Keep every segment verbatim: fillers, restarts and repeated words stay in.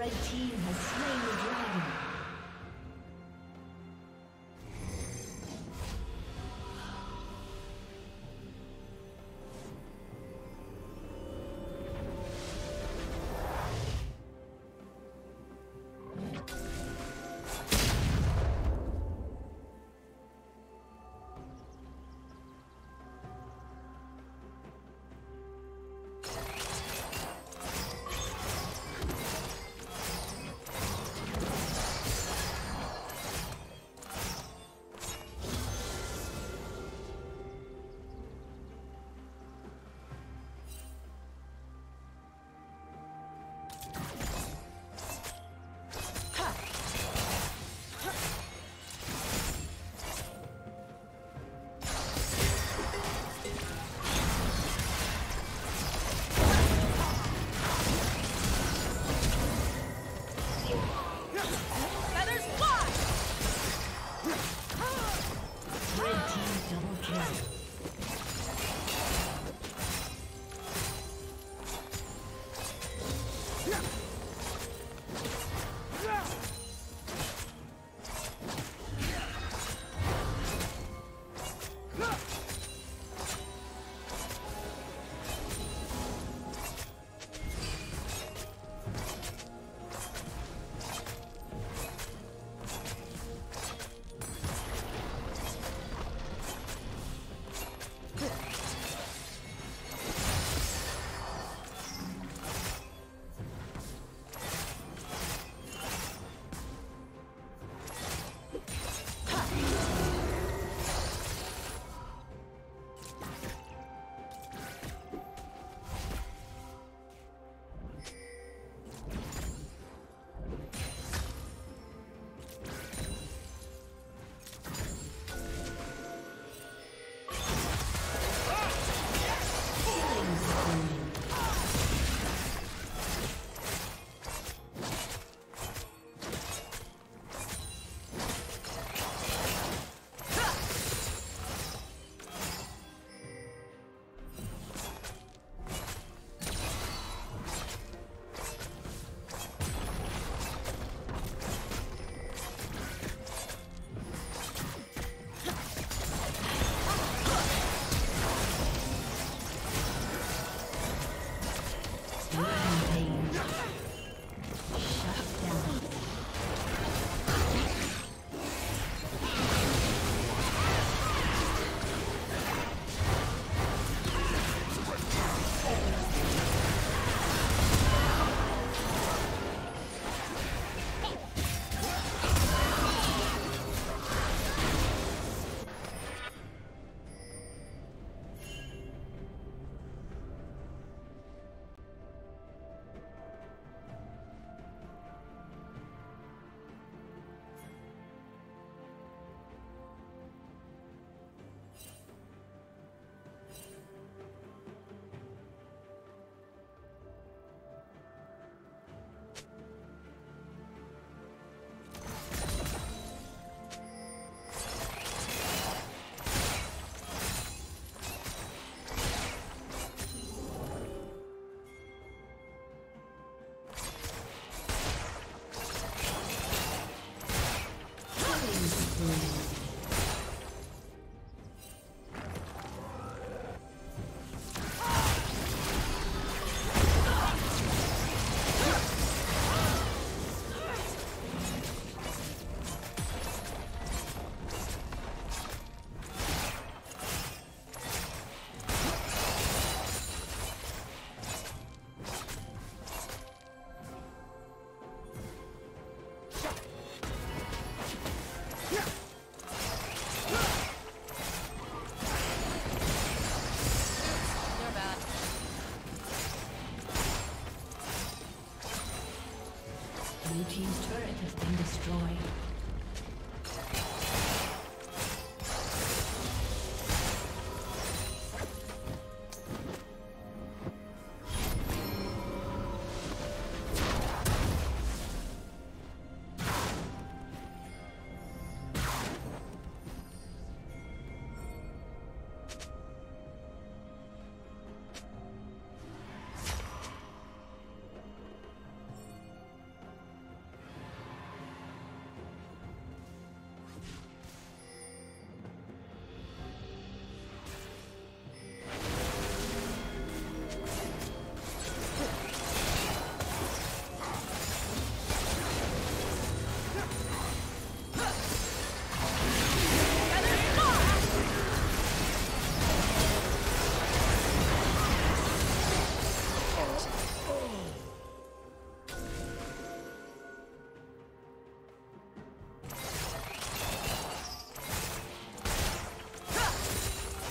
Red team has slain the dragon.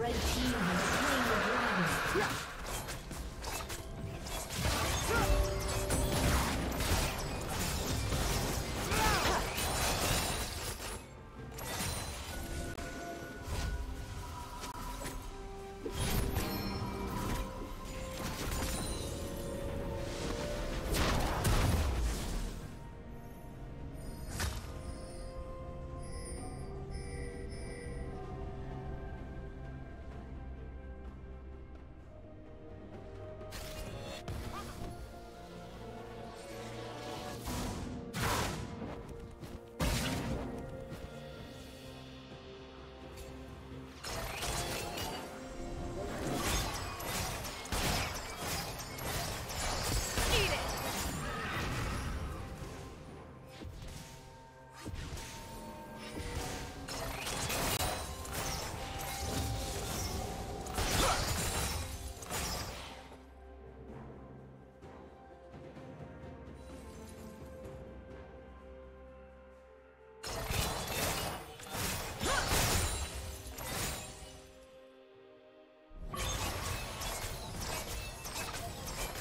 Red team has slain the dragon.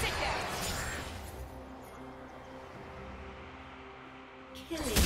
Sit down. Killing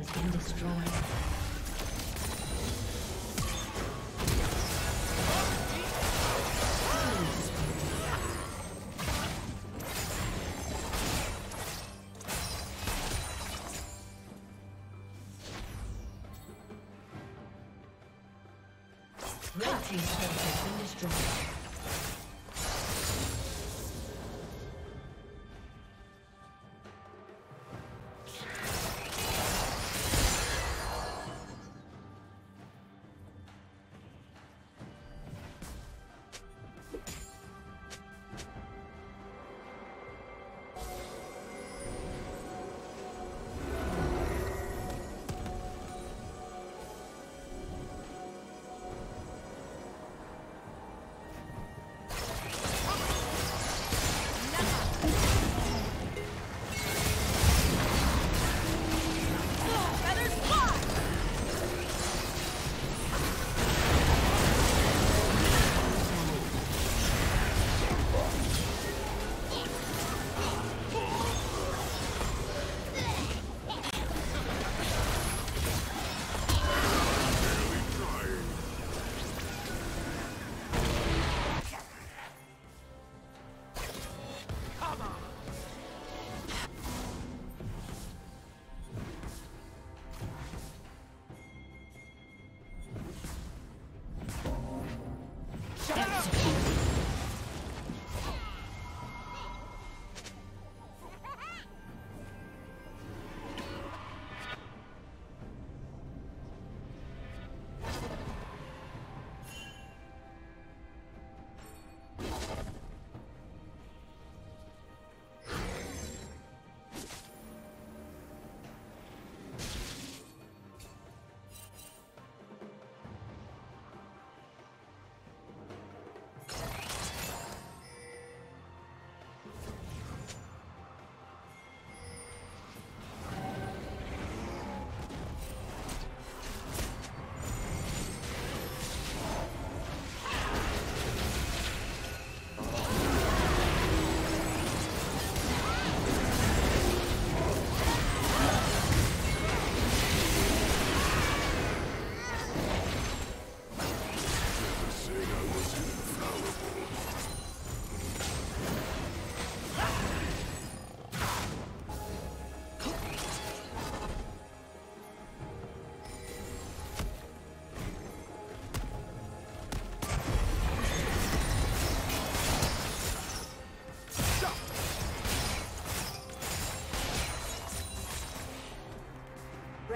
been destroyed. Red team's turret has been destroyed.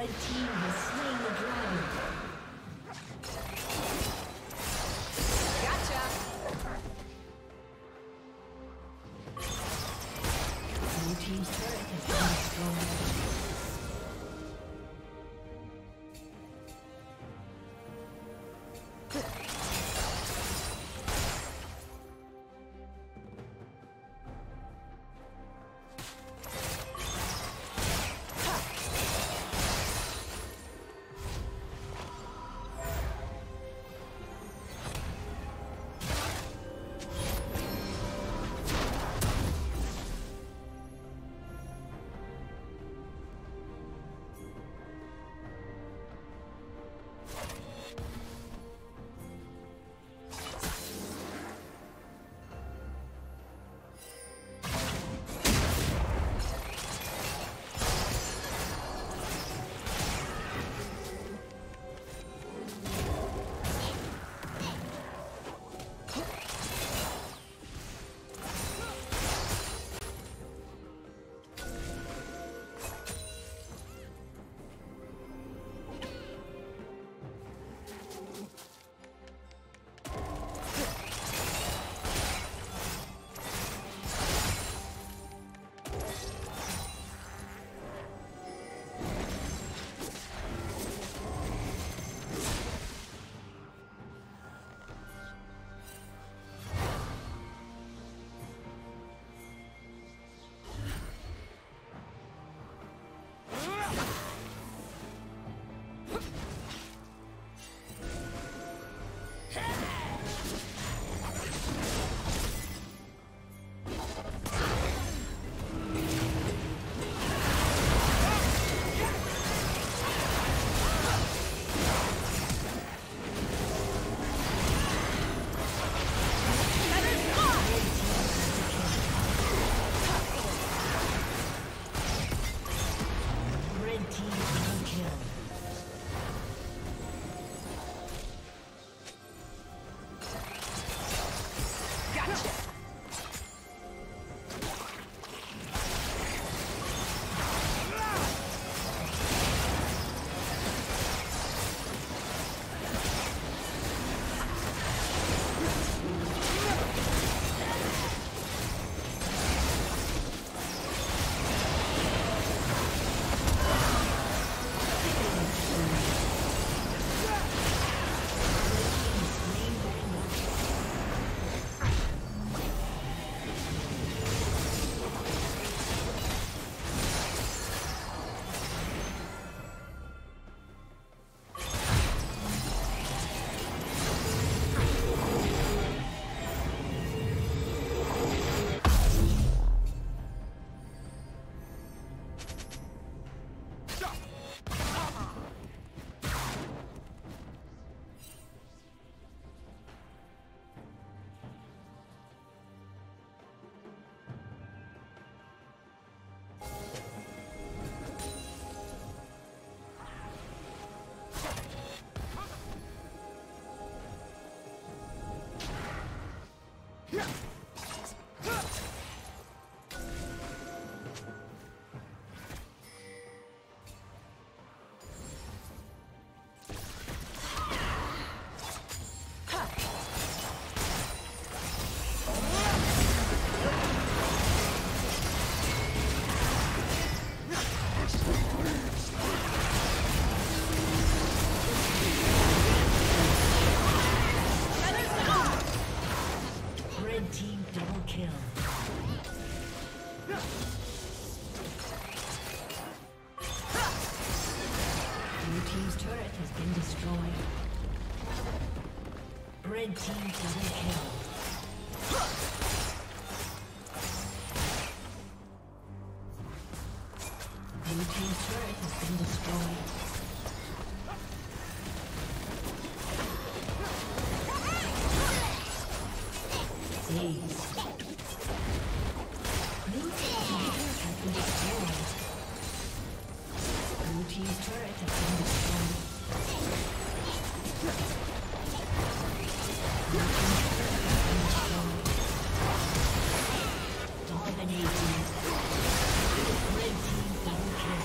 Red team has slain the dragon. Red team double kill. Blue team's turret has been destroyed. Days. Blue team's turret has been destroyed. Blue team's turret has been destroyed. Dominating. Red team double kill.